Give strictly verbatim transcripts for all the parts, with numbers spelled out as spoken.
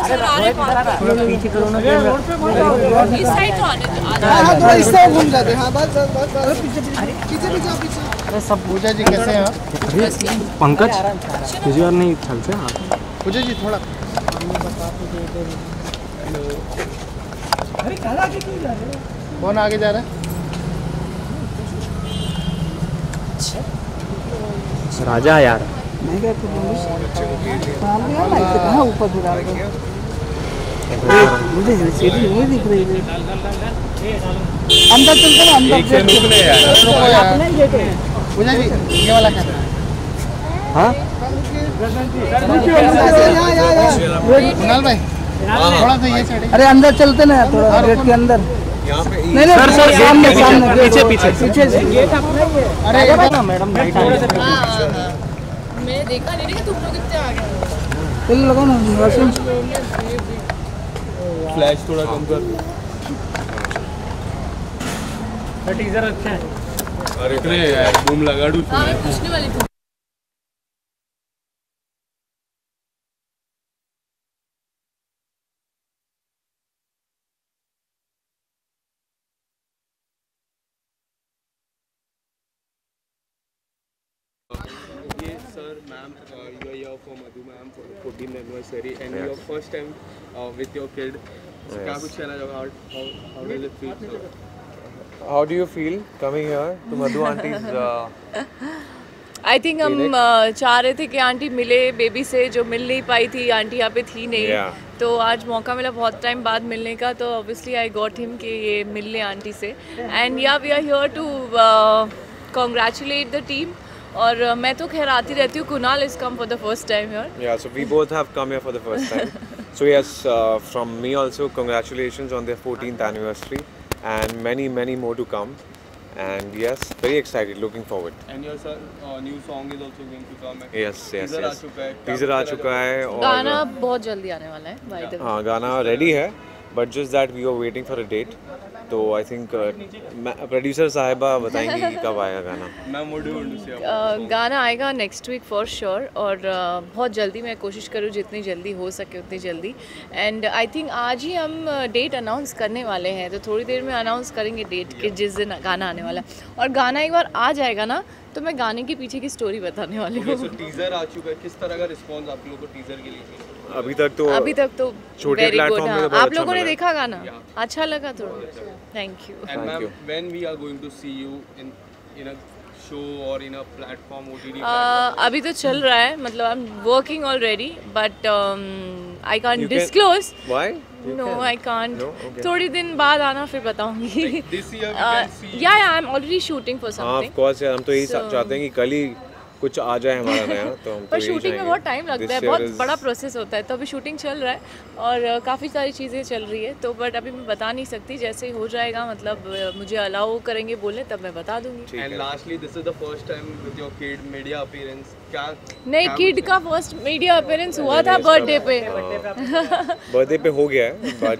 अरे सब पूजा जी कैसे हैं आप? पंकज पूजा नहीं चलते आप? पूजा जी थोड़ा अरे कल आगे क्यों जा रहे हो? कौन आगे जा रहा है? राजा यार नहीं गए तो ऊपर मुझे नहीं दिख रही है। अंदर चलते ना अंदर पूजा जी ये वाला खाना हाँ कुणाल भाई थोड़ा सा ये साइड अरे अंदर चलते ना थोड़ा गेट के अंदर नहीं नहीं सर सर सामने सामने पीछे पीछे पीछे गेट अपना ही है। अरे ये ना मैडम लाइट आ रही है मैंने देखा नहीं कि तुम लोग कितने आ गए। चल लगाओ ना फ्लैश थोड़ा कम कर बट टीजर अच्छा है। अरे इतने यार बूम लगा दूं मैं पूछने वाली थी। Sir, ma'am, uh, you are here for Madhu ma'am for the fourteenth anniversary, and yes. Your first time uh, with your kid. So, yes. how, how, how does it feel? So? How do you feel coming here to Madhu auntie's? Uh, I think हम चाह रहे थे कि aunty मिले baby से जो मिल नहीं पाई थी आंटी यहाँ पे थी नहीं yeah. तो आज मौका मिला बहुत टाइम बाद मिलने का तो obviously I got him कि ये मिल ले आंटी से and yeah we are here to uh, congratulate the team. और uh, मैं तो खैर आती रहती हूँ। Kunal is come for the first time here. Yeah so we both have come here for the first time. So yes from me also congratulations on their fourteenth anniversary and many many more to come and yes very excited looking forward and your sir new song is also going to come. Yes yes yes teaser आ चुका है और गाना बहुत जल्दी आने वाला है बाय द वे। हां गाना रेडी है but just that we are waiting for a date. तो आई थिंक प्रोड्यूसर साहिबा बताएंगी कि कब आएगा गाना। Ma'am what do you want to say? गाना आएगा नेक्स्ट वीक फॉर श्योर और uh, बहुत जल्दी मैं कोशिश करूँ जितनी जल्दी हो सके उतनी जल्दी एंड आई थिंक आज ही हम डेट अनाउंस करने वाले हैं तो थोड़ी देर में अनाउंस करेंगे डेट yeah. के जिस दिन गाना आने वाला है। और गाना एक बार आ जाएगा ना तो मैं गाने के पीछे की स्टोरी बताने वाली हूँ। okay, so टीजर आ चुका है किस तरह का रिस्पॉन्स आप लोगों को टीजर के लिए? अभी तक तो अभी तक तो छोटे प्लेटफॉर्म में आप लोगों ने देखा गाना अच्छा लगा थोड़ा। Thank you and ma'am when we are going to see you in in a show और इन अ प्लेटफॉर्म ओटीटी? अभी तो चल रहा है मतलब I am working already but I can't disclose. Why? No I can't. थोड़ी दिन बाद आना फिर बताऊंगी। या I am already shooting for something. Of course यार हम तो यही चाहते हैं कि कल ही कुछ आ जाए हमारा नया तो हम पर शूटिंग में बहुत टाइम लगता है बहुत बड़ा प्रोसेस होता है तो अभी शूटिंग चल रहा है और काफ़ी सारी चीज़ें चल रही है तो बट अभी मैं बता नहीं सकती। जैसे ही हो जाएगा मतलब मुझे अलाउ करेंगे बोले तब मैं बता दूंगी। And lastly this is the first time with your kid media appearance? क्या नहीं किड का फर्स्ट मीडिया अपीयरेंस हुआ था बर्थडे पे। बर्थडे पे हो गया है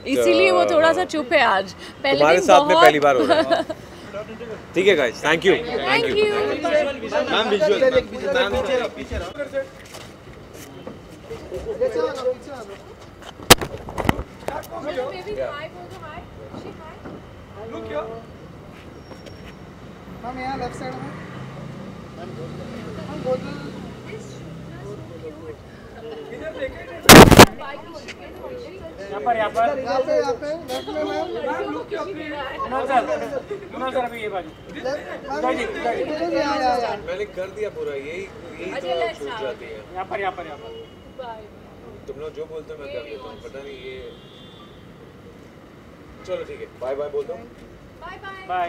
इसीलिए वो थोड़ा सा चुप है आज। पहले साथ में पहली बार हो रहा है। ठीक है guys thank you thank you ma'am. Visual ma'am पीछे रहो जैसे वाला पीछे वाला बेबी हाय बोल दो hi she hi look here ma'am यहां लेफ्ट साइड में मैम बोल दो इधर देखें बाइक यहां पर यहां पर यहां पे लेफ्ट में मैम लुक हियर ना सर ये मैंने कर दिया पूरा यही यही छूट जाती है। यहाँ पर यहाँ पर यहाँ पर तुम लोग जो बोलते हो मैं कर देता हूँ पता नहीं ये। चलो ठीक है बाय बाय बोलता हूँ। Bye bye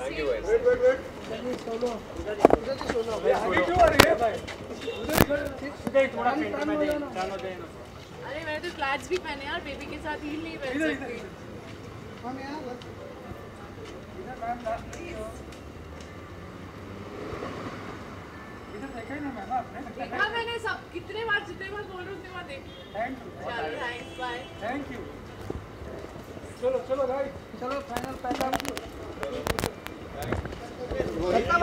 thank you wait wait wait थोड़ा। अरे मैंने तो फ्लैट्स भी पहने यार बेबी के साथ हील नहीं पहन सकती हम यार बस इधर मैम इधर देखा ही ना मैम आपने देखा मैंने सब कितने बार जितने बार बोल रहे उतने बार देख। थैंक यू चलो थैंक्स बाय थैंक यू चलो चलो गाइस चलो फाइनल पैसा